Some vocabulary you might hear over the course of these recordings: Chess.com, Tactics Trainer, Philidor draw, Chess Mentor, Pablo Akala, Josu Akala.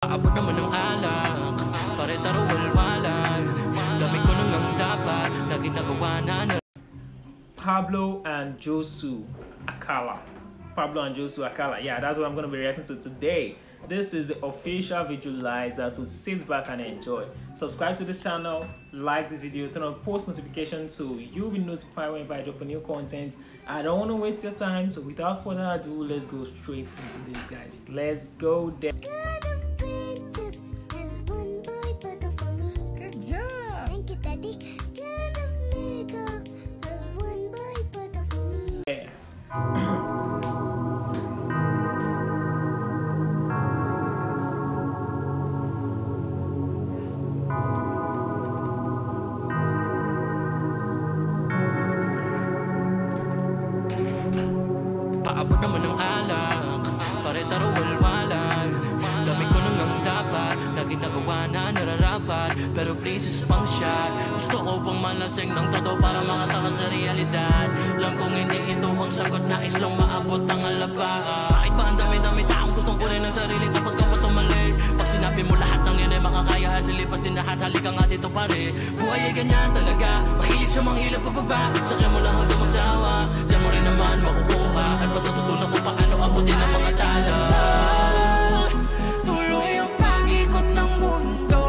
Kapag naman ang alak, pare-taro walwalan. Dami ko nang ang dapat na ginagawa na. Pablo and Josu Akala. Pablo and Josu Akala. Yeah, that's what I'm going to be reacting to today. This is the official visualizer, so sit back and enjoy. Subscribe to this channel, like this video, turn on post notifications so you'll be notified whenever I drop a new content. I don't want to waste your time, so without further ado, let's go straight into this, guys. Let's go there. Paabot naman ng alak, pare-taro walwalan. Dami ko nang ang dapat na ginagawa na nararapat. Pero please, isa pang shot. Gusto ko pang malasing ng totoo para makataka sa realidad. Alam kong hindi ito ang sagot, nais lang maabot ang alaba. Kahit pa ang dami-dami taong gustong kunin ang sarili, tapos ka pa tumalik. Pag sinabi mo lahat ng yun ay makakaya at lilipas din lahat. Halika nga dito pare, buhay ay ganyan talaga. Mahilig siya manghilap pababa, sakya mo lang hanggang magsawa. Diyan mo rin naman makukuha at matututunan ko paano abutin ang mga tala. Tuloy ang pag-ikot ng mundo,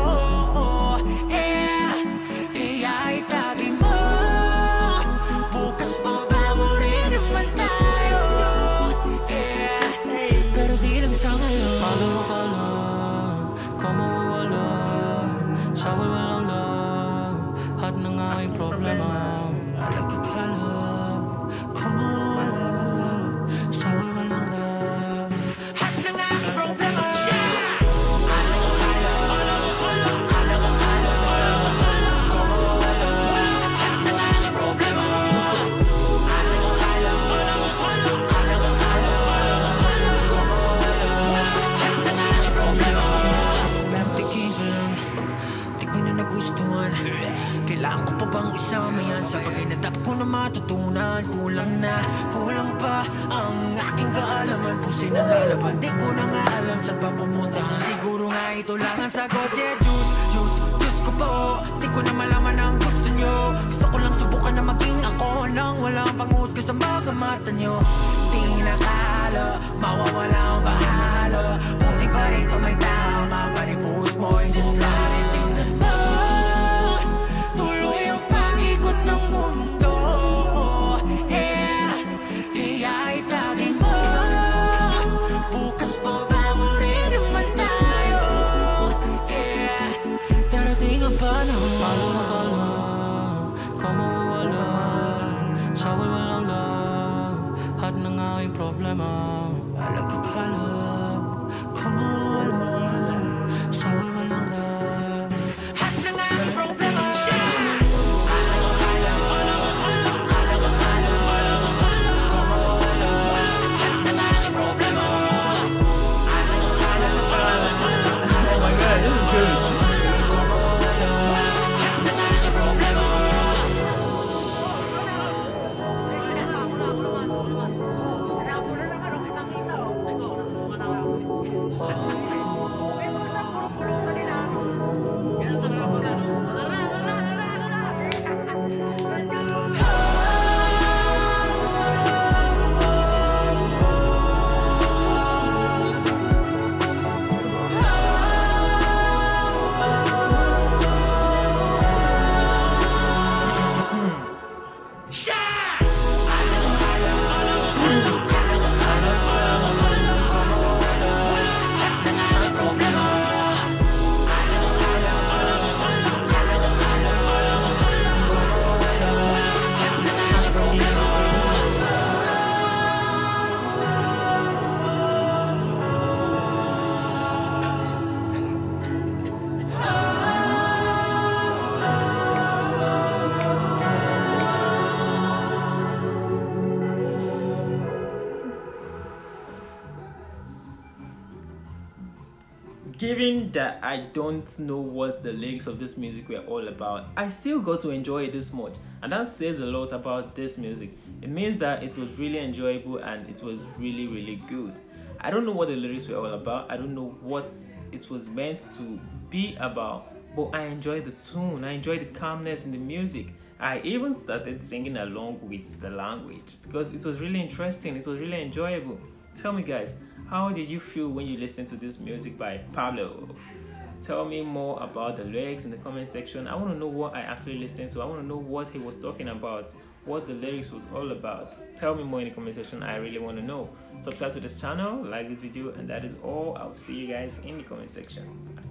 kaya itabi mo. Bukas pa ba mo rin naman tayo, pero di lang sa ngayon. Pablo Akala, kung mawawala sa walang lang, at na nga ay problema. Pablo Akala, kung mawawala sa walang lang, at na nga ay problema. Kailangan ko pa bang isama yan? Sa pag-inatap ko na matutunan, kulang pa ang aking kaalaman. Pusin ang lalaban, di ko na nga alam saan pa pupunta. Siguro nga ito lang ang sagot, yeah. Diyos ko po, di ko na malaman ang gusto nyo. Gusto ko lang subukan na maging ako nang walang pangusga sa mga mata nyo. Di nakala, mawawala ang bahala. Buti pa rito may tama, panipuhos mo yung just like tingnan mo. Pablo Akala, kung mawawala sa walang lang, at na nga ang problema. Pablo Akala, Pablo Akala, Pablo Akala, kung mawawala at na nga ang problema. Pablo Akala, Pablo Akala, Pablo Akala, Pablo Akala, kung mawawala at na nga ang problema. Given that I don't know what the lyrics of this music were all about, I still got to enjoy it this much, and that says a lot about this music. It means that it was really enjoyable and it was really good. I don't know what the lyrics were all about. I don't know what it was meant to be about, but I enjoyed the tune, I enjoyed the calmness in the music. I even started singing along with the language because it was really interesting, it was really enjoyable. Tell me guys, how did you feel when you listened to this music by Pablo? Tell me more about the lyrics in the comment section. I want to know what I actually listened to. I want to know what he was talking about, what the lyrics was all about. Tell me more in the comment section. I really want to know. Subscribe to this channel, like this video, and that is all. I'll see you guys in the comment section.